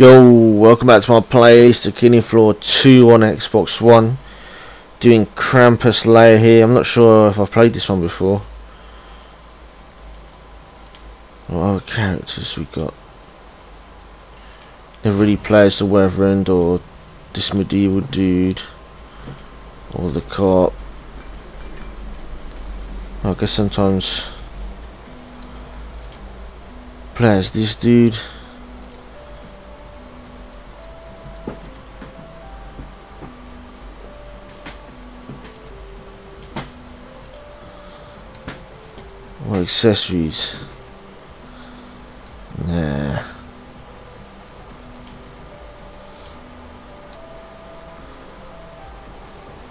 Yo, welcome back to my playlist of Killing Floor 2 on Xbox One. Doing Krampus Lair here. I'm not sure if I've played this one before. What other characters we got? Never really played as the Reverend or this medieval dude or the cop. I guess sometimes play as this dude. Or accessories. Nah.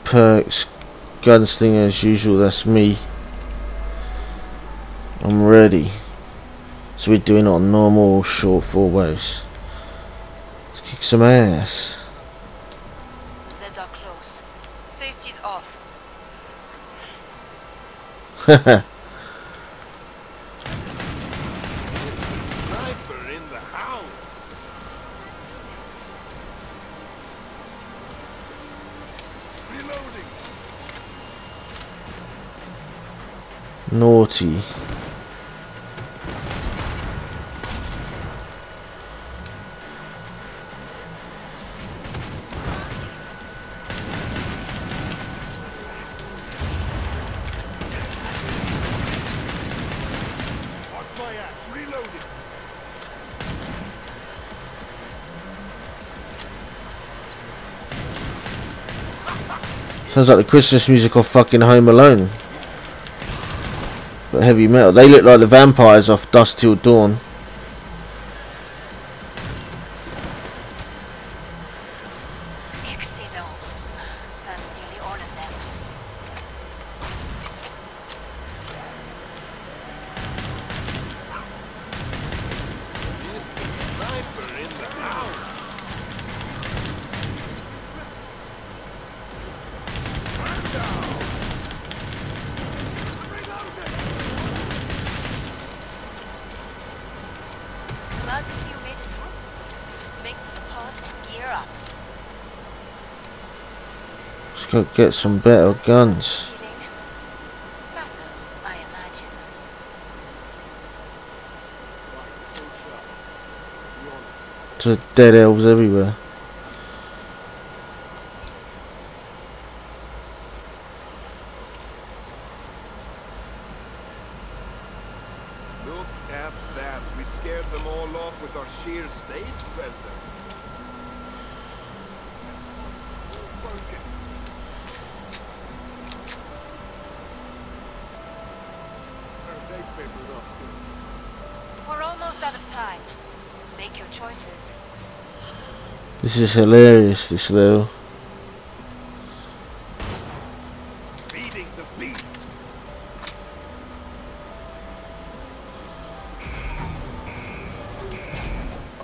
Perks, Gunslinger as usual, that's me. I'm ready. So we're doing it on normal short 4 waves. Let's kick some ass. Zeds are close. Safety's off. Haha. Naughty. Watch my ass, reloading. Sounds like the Christmas music of fucking Home Alone. But heavy metal. They look like the vampires off Dusk Till Dawn. Excellent. That's nearly all of them. Here's the sniper in the house. Glad to see you made it through. Make for the pod and gear up. Let's go get some better guns. Fatter, I imagine. There's dead elves everywhere. Look at that. We scared them all off with our sheer stage presence. Focus. They papered off too. We're almost out of time. Make your choices. This is hilarious, this though. Feeding the beast.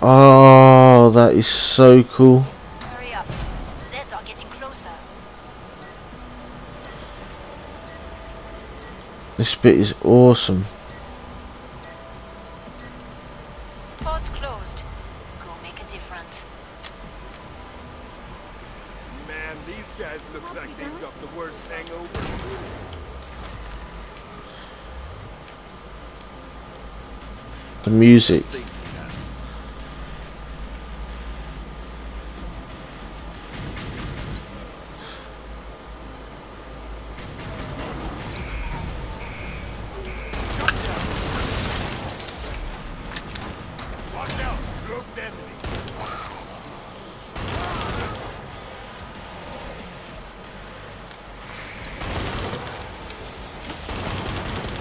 Oh, that is so cool. Hurry up. Zeds are getting closer. This bit is awesome. Pod's closed. Go make a difference. Man, these guys look like they've got the worst hangover. The music.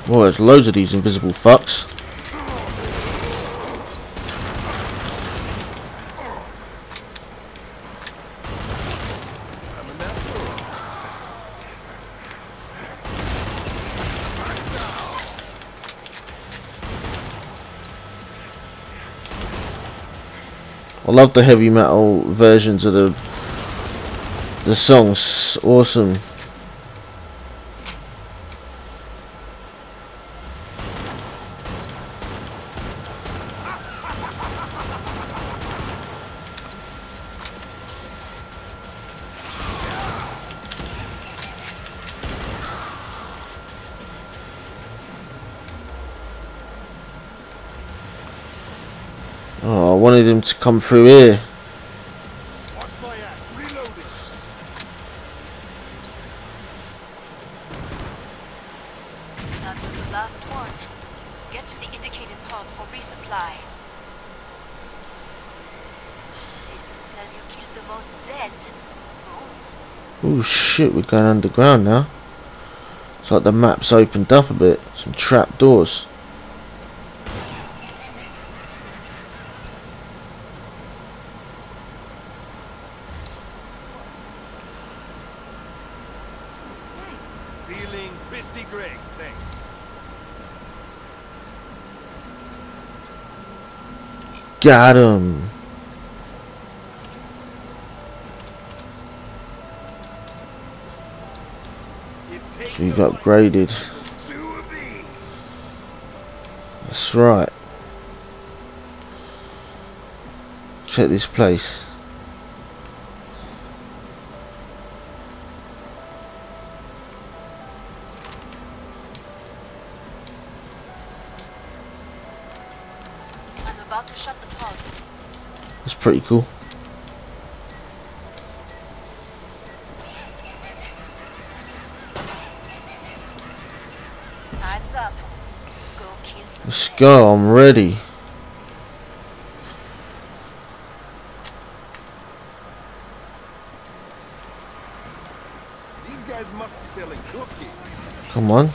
Well, there's loads of these invisible fucks. I love the heavy metal versions of the songs. Awesome. Oh, I wanted him to come through here. Watch my ass, reloading. That was the last one. Get to the indicated pod for resupply. System says you killed the most Zeds. Oh shit, we're going underground now. It's like the map's opened up a bit. Some trap doors. Feeling pretty great, thanks. Got him. We've upgraded. That's right. Check this place. I'm about to shut the pod. That's pretty cool. Let's go, I'm ready. These guys must be selling cookies. Come on.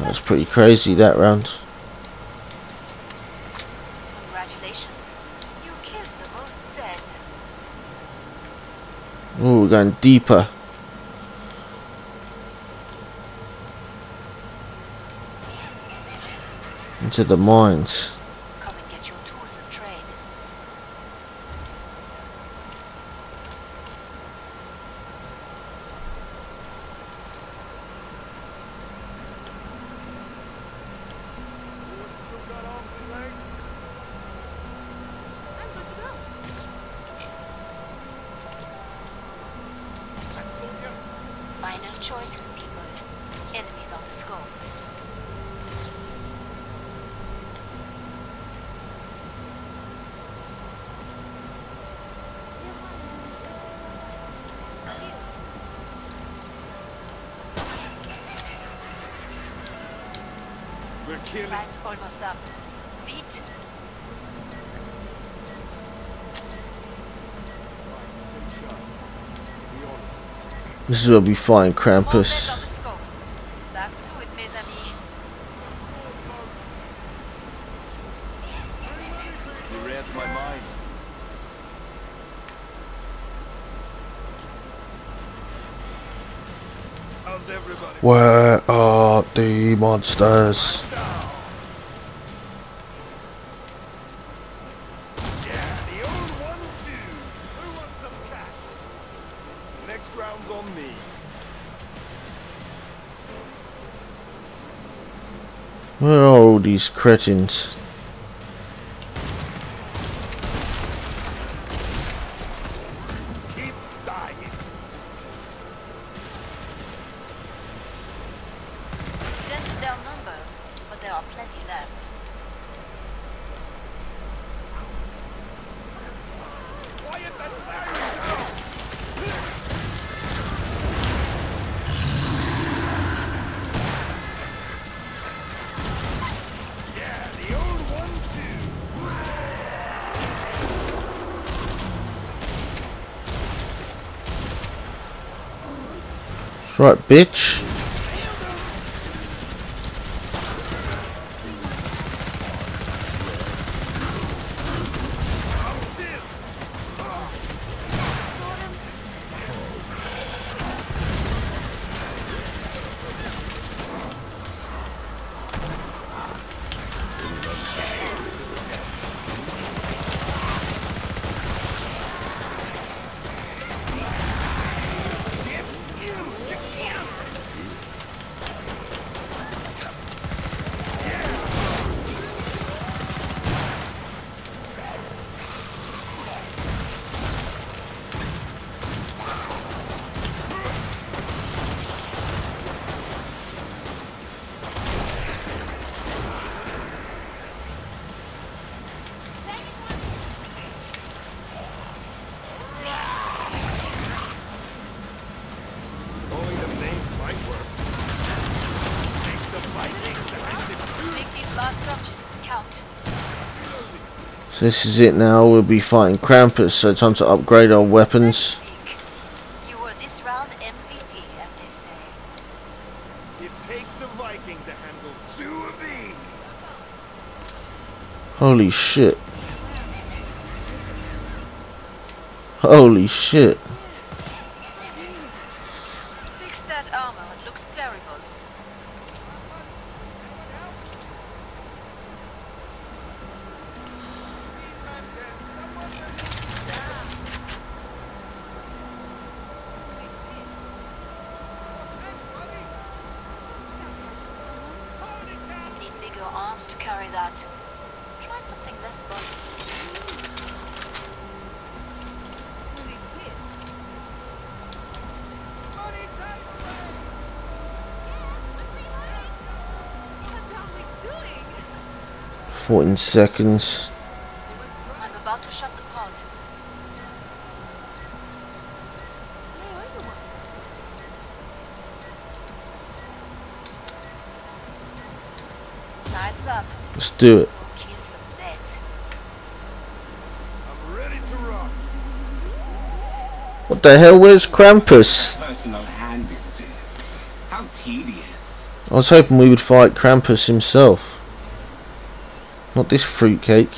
That's pretty crazy that round. Congratulations, you killed the most Zeds. Ooh, we're going deeper. Into the mines. Come and get your tools of trade. Final choices, people. Enemies on the scope. We're killing. That's almost up. Beat. This is where we find Krampus. Back to it, mes amis. You read my mind. How's everybody? Where are the monsters? rounds on me. Where are all these cretins? Right, bitch. So this is it now, we'll be fighting Krampus, so time to upgrade our weapons. You were this round MVP, as they say. It takes a Viking to handle two of these. Holy shit. Holy shit. Fix that armor, it looks terrible. In seconds. I'm about to shut the pod. Time's up. Let's do it. Kill some Zeds. I'm ready to rock. What the hell? Where's Krampus? Personal hand it is. How tedious. I was hoping we would fight Krampus himself. Not this fruitcake.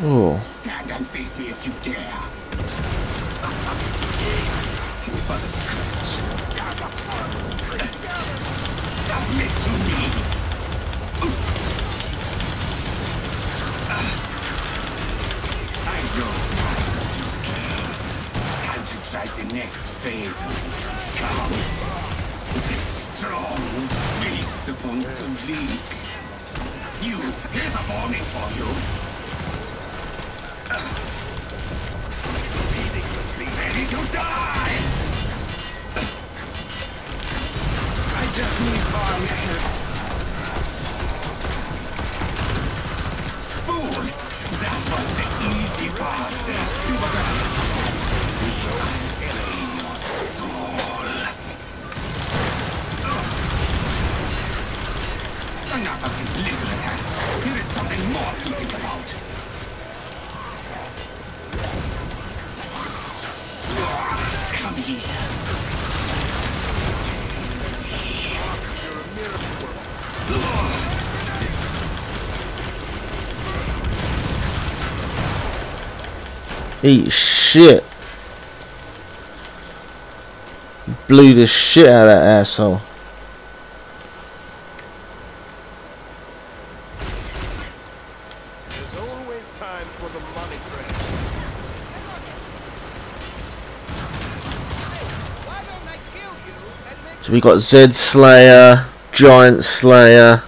Oh. Stand and face me if you dare. Tis but a scratch. Submit to me. I know time of this game. Time to try the next phase of scum. The strong will feast upon the weak. You, here's a warning for you. Be ready to die! I just need one help. Fools! That was the easy part. You were gonna drain your soul. Enough of these little attacks. Here is something more to think about. Come here. Eat shit. Blew the shit out of that asshole. So we got Zed Slayer, Giant Slayer,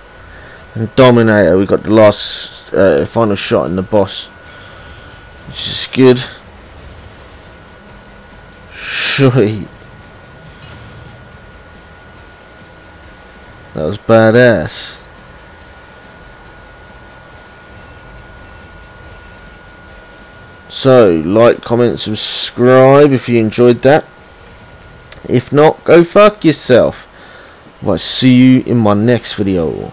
and Dominator. We got the last final shot in the boss, which is good. Sweet. That was badass. So, like, comment, subscribe if you enjoyed that. If not, go fuck yourself. I'll see you in my next video.